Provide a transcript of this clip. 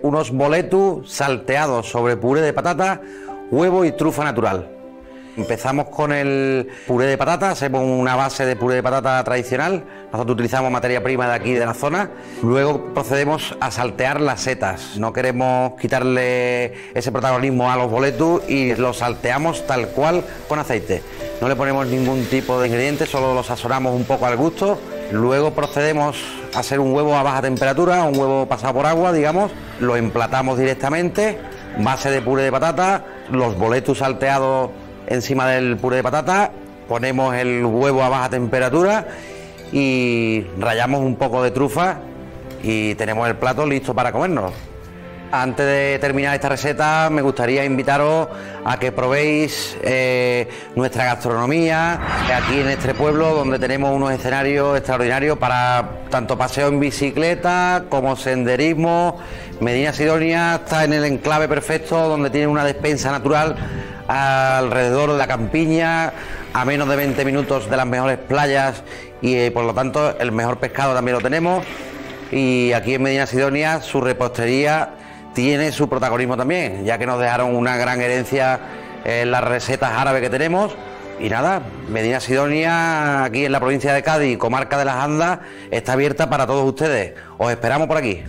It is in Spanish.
Unos boletus salteados sobre puré de patata, huevo y trufa natural. Empezamos con el puré de patata, hacemos una base de puré de patata tradicional. Nosotros utilizamos materia prima de aquí de la zona. Luego procedemos a saltear las setas. No queremos quitarle ese protagonismo a los boletus y los salteamos tal cual con aceite. No le ponemos ningún tipo de ingrediente, solo los sazonamos un poco al gusto. Luego procedemos a hacer un huevo a baja temperatura, un huevo pasado por agua, digamos. Lo emplatamos directamente, base de puré de patata, los boletus salteados encima del puré de patata, ponemos el huevo a baja temperatura y rallamos un poco de trufa y tenemos el plato listo para comernos. Antes de terminar esta receta, me gustaría invitaros a que probéis nuestra gastronomía aquí en este pueblo, donde tenemos unos escenarios extraordinarios para tanto paseo en bicicleta como senderismo. Medina Sidonia está en el enclave perfecto, donde tiene una despensa natural alrededor de la campiña, a menos de 20 minutos de las mejores playas y por lo tanto el mejor pescado también lo tenemos. Y aquí en Medina Sidonia su repostería tiene su protagonismo también, ya que nos dejaron una gran herencia en las recetas árabes que tenemos. Y nada, Medina Sidonia, aquí en la provincia de Cádiz, comarca de las Andas, está abierta para todos ustedes. Os esperamos por aquí.